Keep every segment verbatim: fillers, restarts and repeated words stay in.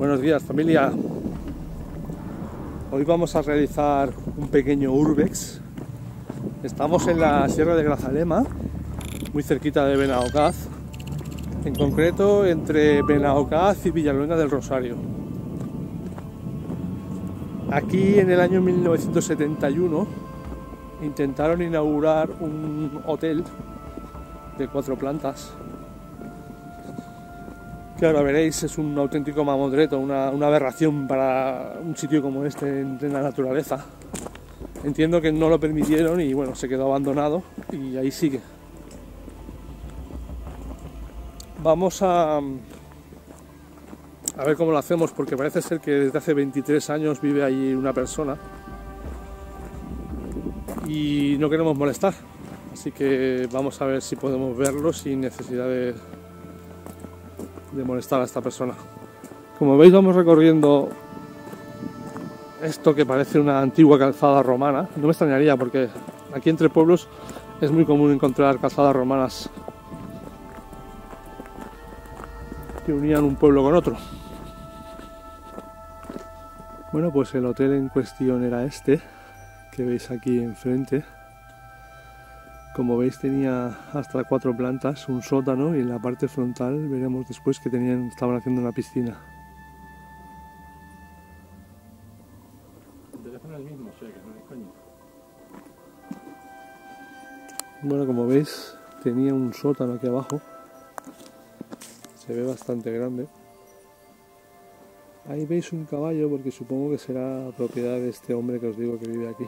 Buenos días, familia. Hoy vamos a realizar un pequeño Urbex. Estamos en la Sierra de Grazalema, muy cerquita de Benaocaz, en concreto entre Benaocaz y Villaluenga del Rosario. Aquí en el año mil novecientos setenta y uno intentaron inaugurar un hotel de cuatro plantas, que ahora veréis es un auténtico mamotreto, una, una aberración para un sitio como este en, en la naturaleza. Entiendo que no lo permitieron y bueno, se quedó abandonado y ahí sigue. Vamos a, a ver cómo lo hacemos, porque parece ser que desde hace veintitrés años vive allí una persona y no queremos molestar, así que vamos a ver si podemos verlo sin necesidad de, de molestar a esta persona. Como veis, vamos recorriendo esto que parece una antigua calzada romana. No me extrañaría, porque aquí entre pueblos es muy común encontrar calzadas romanas que unían un pueblo con otro. Bueno, pues el hotel en cuestión era este que veis aquí enfrente. Como veis, tenía hasta cuatro plantas, un sótano, y en la parte frontal veremos después que tenían, estaban haciendo una piscina. El teléfono es el mismo, o sea que no es coño. Bueno, como veis, tenía un sótano aquí abajo. Se ve bastante grande. Ahí veis un caballo, porque supongo que será propiedad de este hombre que os digo que vive aquí.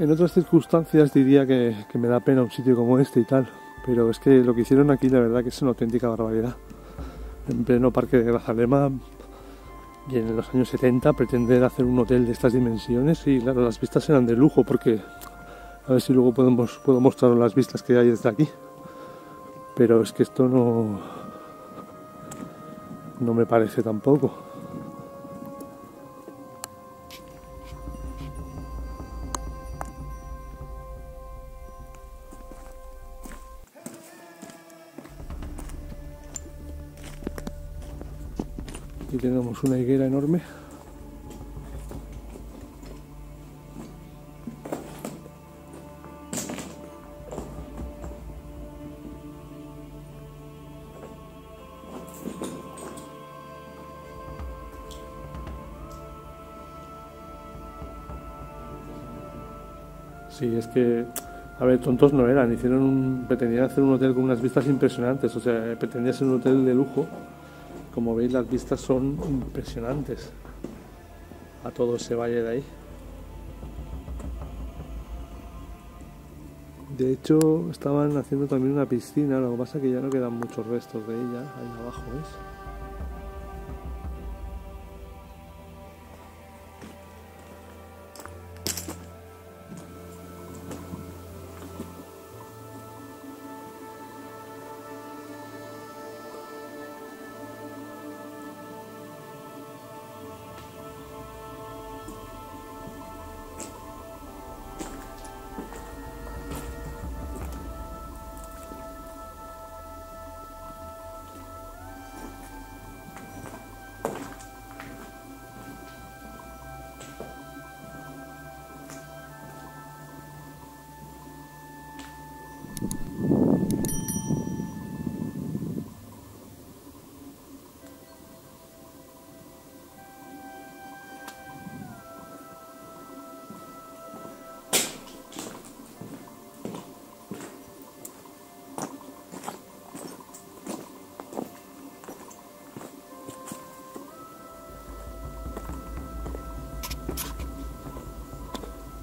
En otras circunstancias diría que, que me da pena un sitio como este y tal, pero es que lo que hicieron aquí la verdad que es una auténtica barbaridad. En pleno parque de Grazalema y en los años setenta pretender hacer un hotel de estas dimensiones, y claro, las vistas eran de lujo, porque a ver si luego podemos, puedo mostraros las vistas que hay desde aquí, pero es que esto no, no me parece tampoco. Aquí tenemos una higuera enorme. Sí, es que, a ver, tontos no eran, hicieron un, pretendían hacer un hotel con unas vistas impresionantes, o sea, pretendían ser un hotel de lujo. Como veis, las vistas son impresionantes a todo ese valle de ahí. De hecho, estaban haciendo también una piscina, lo que pasa es que ya no quedan muchos restos de ella, ahí abajo, ¿ves?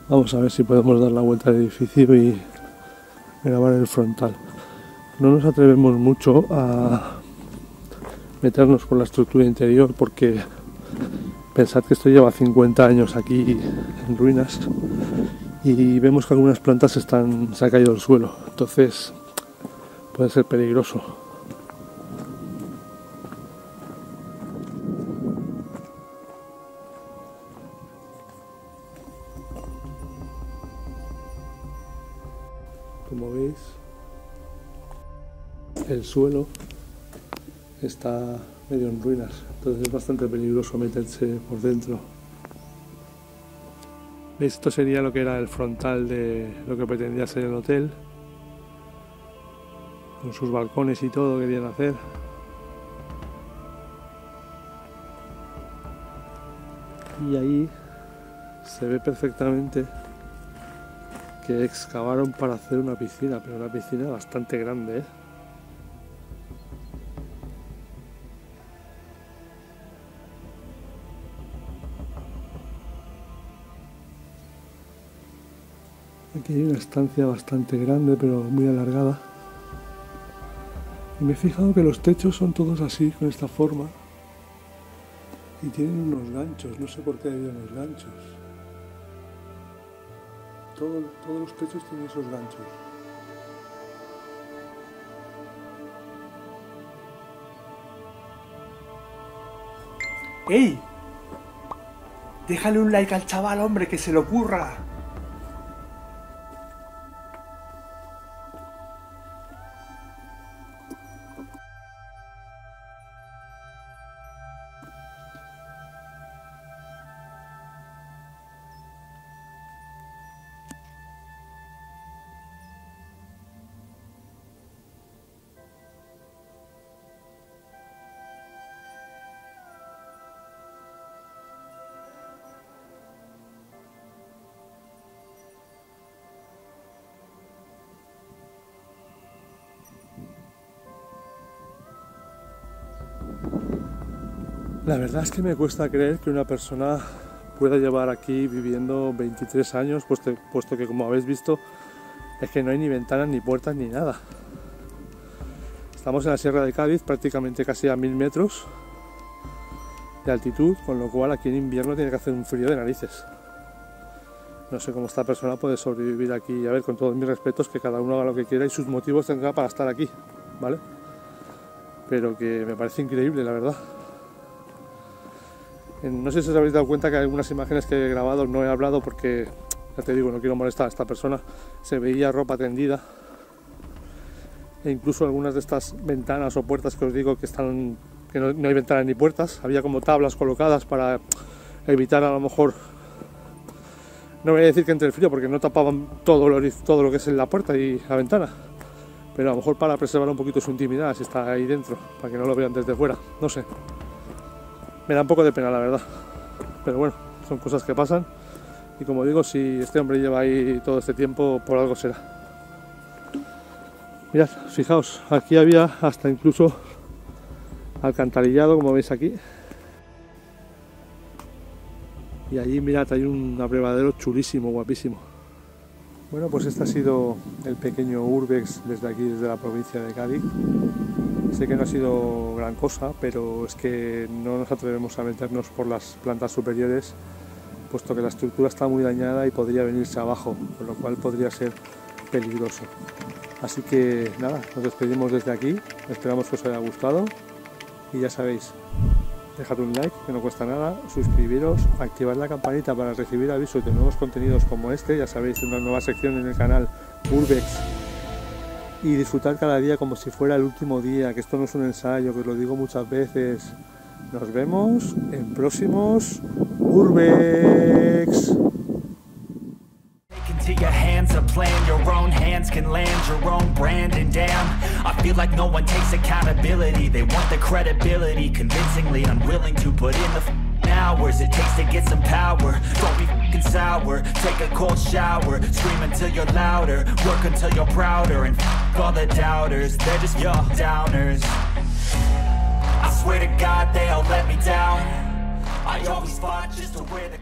Vamos a ver si podemos dar la vuelta al edificio y grabar el frontal. No nos atrevemos mucho a meternos con la estructura interior, porque pensad que esto lleva cincuenta años aquí en ruinas y vemos que algunas plantas están, se han caído al suelo, entonces puede ser peligroso. Como veis, el suelo está medio en ruinas, entonces es bastante peligroso meterse por dentro. Esto sería lo que era el frontal de lo que pretendía ser el hotel, con sus balcones y todo querían hacer. Y ahí se ve perfectamente que excavaron para hacer una piscina, pero una piscina bastante grande, ¿eh? Aquí hay una estancia bastante grande, pero muy alargada. Y me he fijado que los techos son todos así, con esta forma. Y tienen unos ganchos, no sé por qué había unos ganchos. Todo, todos los techos tienen esos ganchos. ¡Ey! Déjale un like al chaval, hombre, que se le ocurra. La verdad es que me cuesta creer que una persona pueda llevar aquí viviendo veintitrés años, puesto, puesto que, como habéis visto, es que no hay ni ventanas, ni puertas, ni nada. Estamos en la Sierra de Cádiz, prácticamente casi a mil metros de altitud, con lo cual aquí en invierno tiene que hacer un frío de narices. No sé cómo esta persona puede sobrevivir aquí. A ver, con todos mis respetos, que cada uno haga lo que quiera y sus motivos tendrá para estar aquí, ¿vale? Pero que me parece increíble, la verdad. No sé si os habéis dado cuenta que algunas imágenes que he grabado no he hablado porque, ya te digo, no quiero molestar a esta persona. Se veía ropa tendida e incluso algunas de estas ventanas o puertas que os digo que están, que no, no hay ventanas ni puertas. Había como tablas colocadas para evitar, a lo mejor, no voy a decir que entre el frío porque no tapaban todo lo, todo lo que es en la puerta y la ventana, pero a lo mejor para preservar un poquito su intimidad si está ahí dentro, para que no lo vean desde fuera, no sé. Me da un poco de pena, la verdad, pero bueno, son cosas que pasan y, como digo, si este hombre lleva ahí todo este tiempo, por algo será. Mirad, fijaos, aquí había hasta incluso alcantarillado, como veis aquí. Y allí, mirad, hay un abrevadero chulísimo, guapísimo. Bueno, pues este ha sido el pequeño Urbex desde aquí, desde la provincia de Cádiz. Sé que no ha sido gran cosa, pero es que no nos atrevemos a meternos por las plantas superiores, puesto que la estructura está muy dañada y podría venirse abajo, con lo cual podría ser peligroso. Así que nada, nos despedimos desde aquí, esperamos que os haya gustado y ya sabéis, dejad un like, que no cuesta nada, suscribiros, activad la campanita para recibir avisos de nuevos contenidos como este, ya sabéis, una nueva sección en el canal Urbex. Y disfrutar cada día como si fuera el último día, que esto no es un ensayo, que os lo digo muchas veces. Nos vemos en próximos Urbex. To your hands a plan, your own hands can land your own brand. And damn, I feel like no one takes accountability. They want the credibility, convincingly unwilling to put in the f hours it takes to get some power. Don't be f***ing sour, take a cold shower, scream until you're louder, work until you're prouder. And f*** all the doubters, they're just your downers. I swear to God they all let me down. I always fought just to wear the